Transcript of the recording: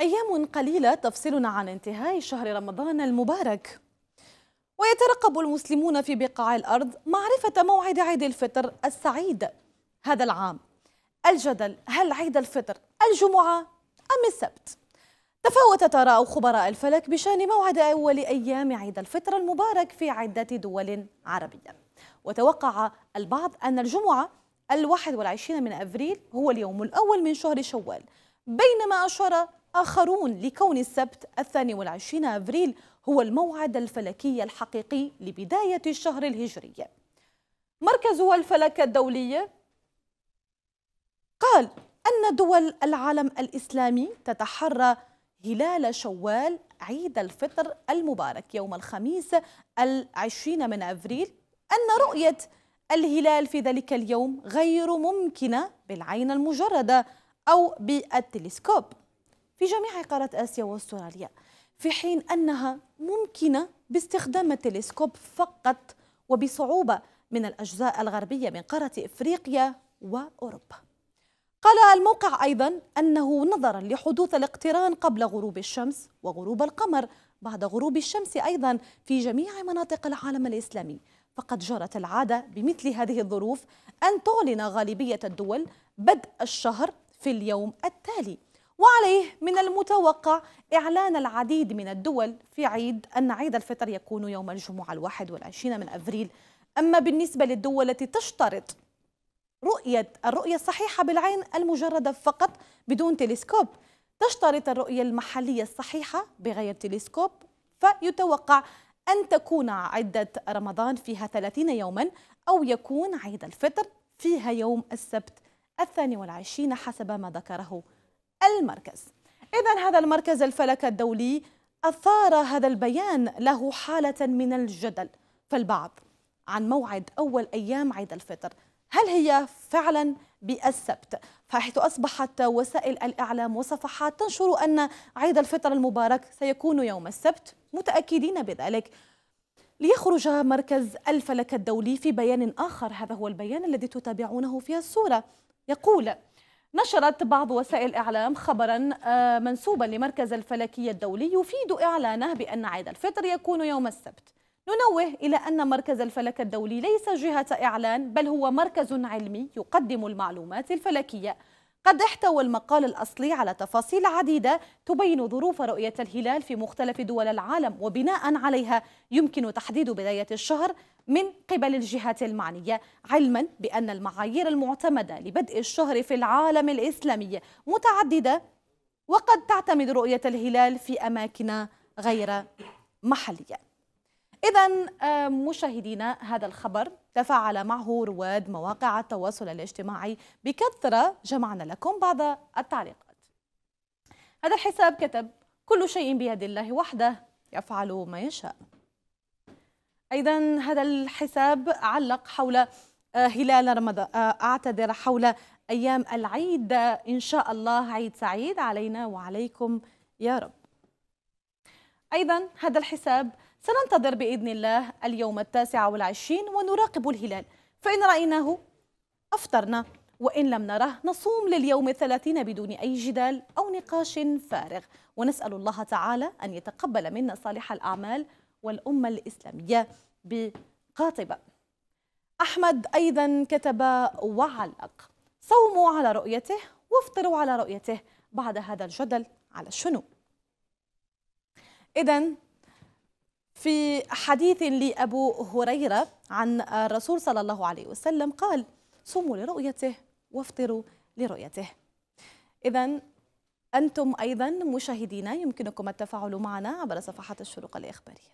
أيام قليلة تفصلنا عن انتهاء شهر رمضان المبارك، ويترقب المسلمون في بقاع الأرض معرفة موعد عيد الفطر السعيد هذا العام. الجدل، هل عيد الفطر الجمعة أم السبت؟ تفاوتت آراء خبراء الفلك بشأن موعد أول أيام عيد الفطر المبارك في عدة دول عربية، وتوقع البعض أن الجمعة 21 من أبريل هو اليوم الأول من شهر شوال، بينما أشار آخرون لكون السبت 22 أبريل هو الموعد الفلكي الحقيقي لبداية الشهر الهجري. مركز الفلك الدولي قال أن دول العالم الإسلامي تتحرى هلال شوال عيد الفطر المبارك يوم الخميس 20 من أبريل، أن رؤية الهلال في ذلك اليوم غير ممكنة بالعين المجردة أو بالتلسكوب في جميع قارة آسيا وأستراليا، في حين أنها ممكنة باستخدام التلسكوب فقط وبصعوبة من الأجزاء الغربية من قارة إفريقيا وأوروبا. قال الموقع أيضا أنه نظرا لحدوث الاقتران قبل غروب الشمس وغروب القمر بعد غروب الشمس أيضا في جميع مناطق العالم الإسلامي، فقد جرت العادة بمثل هذه الظروف أن تعلن غالبية الدول بدء الشهر في اليوم التالي، وعليه من المتوقع إعلان العديد من الدول في أن عيد الفطر يكون يوم الجمعة 21 من أبريل. أما بالنسبة للدول التي تشترط الرؤية الصحيحة بالعين المجردة فقط بدون تلسكوب، تشترط الرؤية المحلية الصحيحة بغير تلسكوب، فيتوقع أن تكون عدة رمضان فيها 30 يوما أو يكون عيد الفطر فيها يوم السبت 22 حسب ما ذكره المركز. إذن هذا المركز الفلك الدولي أثار هذا البيان له حالة من الجدل فالبعض عن موعد أول أيام عيد الفطر، هل هي فعلا بالسبت؟ فحيث أصبحت وسائل الإعلام وصفحات تنشر أن عيد الفطر المبارك سيكون يوم السبت متأكدين بذلك. ليخرج مركز الفلك الدولي في بيان آخر، هذا هو البيان الذي تتابعونه في الصورة، يقول: نشرت بعض وسائل الإعلام خبرا منسوبا لمركز الفلكي الدولي يفيد إعلانه بأن عيد الفطر يكون يوم السبت. ننوه إلى أن مركز الفلك الدولي ليس جهة إعلان، بل هو مركز علمي يقدم المعلومات الفلكية. قد احتوى المقال الأصلي على تفاصيل عديدة تبين ظروف رؤية الهلال في مختلف دول العالم، وبناء عليها يمكن تحديد بداية الشهر من قبل الجهات المعنية، علما بأن المعايير المعتمدة لبدء الشهر في العالم الإسلامي متعددة، وقد تعتمد رؤية الهلال في أماكن غير محلية. إذن مشاهدينا، هذا الخبر تفاعل معه رواد مواقع التواصل الاجتماعي بكثرة، جمعنا لكم بعض التعليقات. هذا الحساب كتب: كل شيء بيد الله وحده يفعل ما يشاء. أيضا هذا الحساب علق حول هلال رمضان، أعتذر، حول أيام العيد، إن شاء الله عيد سعيد علينا وعليكم يا رب. أيضا هذا الحساب: سننتظر بإذن الله اليوم 29 ونراقب الهلال، فإن رأيناه أفطرنا وإن لم نره نصوم لليوم 30 بدون أي جدال أو نقاش فارغ، ونسأل الله تعالى أن يتقبل منا صالح الأعمال والأمة الإسلامية بقاطبة. أحمد أيضا كتب وعلق: صوموا على رؤيته وافطروا على رؤيته، بعد هذا الجدل على شنو؟ إذن في حديث لأبو هريرة عن الرسول صلى الله عليه وسلم قال: صوموا لرؤيته وافطروا لرؤيته. إذن أنتم أيضا مشاهدينا يمكنكم التفاعل معنا عبر صفحات الشروق الإخبارية.